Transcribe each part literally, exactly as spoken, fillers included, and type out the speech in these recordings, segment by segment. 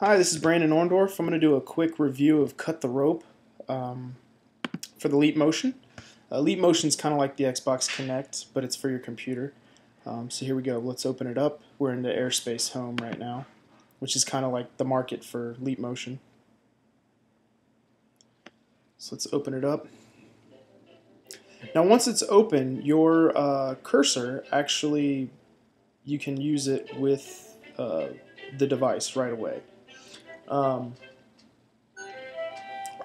Hi, this is Brandon Orndorff. I'm going to do a quick review of Cut the Rope um, for the Leap Motion. Uh, Leap Motion is kind of like the Xbox Kinect, but it's for your computer. Um, so here we go. Let's open it up. We're in the Airspace Home right now, which is kind of like the market for Leap Motion. So let's open it up. Now once it's open, your uh, cursor, actually you can use it with uh, the device right away. Um,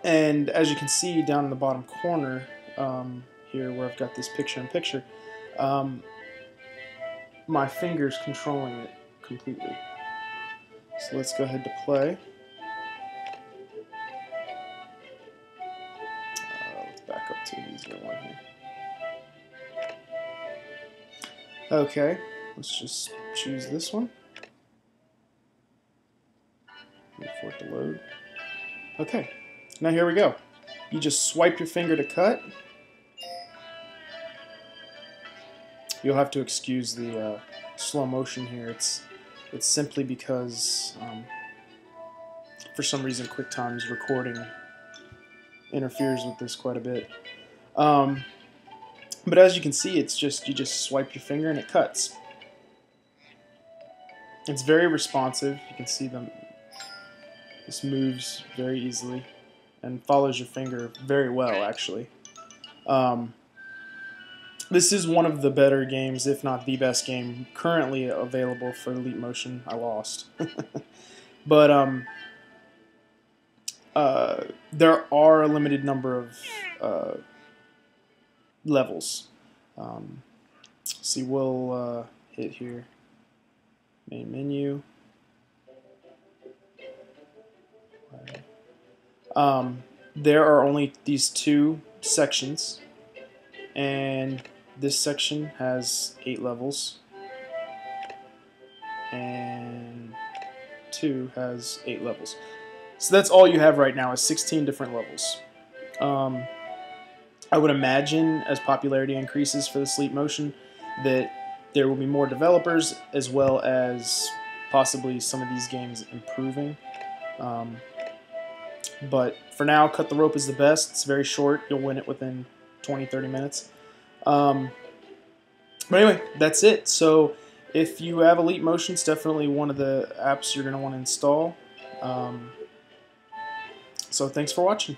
and as you can see down in the bottom corner um, here where I've got this picture in picture, um, my finger's controlling it completely. So let's go ahead to play. Uh, let's back up to an easier one here. Okay, let's just choose this one. For it to load. Okay, now here we go. You just swipe your finger to cut. You'll have to excuse the uh, slow motion here. It's it's simply because um, for some reason QuickTime's recording interferes with this quite a bit. Um, but as you can see, it's just you just swipe your finger and it cuts. It's very responsive. You can see them. This moves very easily and follows your finger very well, actually. Um, this is one of the better games, if not the best game, currently available for Leap Motion. I lost. But um, uh, there are a limited number of uh, levels. Um, see, we'll uh, hit here. Main menu. Um, there are only these two sections, and this section has eight levels, and two has eight levels. So that's all you have right now is sixteen different levels. Um, I would imagine as popularity increases for the Leap Motion that there will be more developers as well as possibly some of these games improving. Um, But for now, Cut the Rope is the best. It's very short. You'll win it within twenty to thirty minutes. Um, but anyway, that's it. So if you have Leap Motion, it's definitely one of the apps you're going to want to install. Um, so thanks for watching.